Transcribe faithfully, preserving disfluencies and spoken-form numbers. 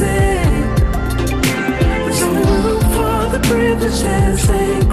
dancing. There's no room for the privileged dancing.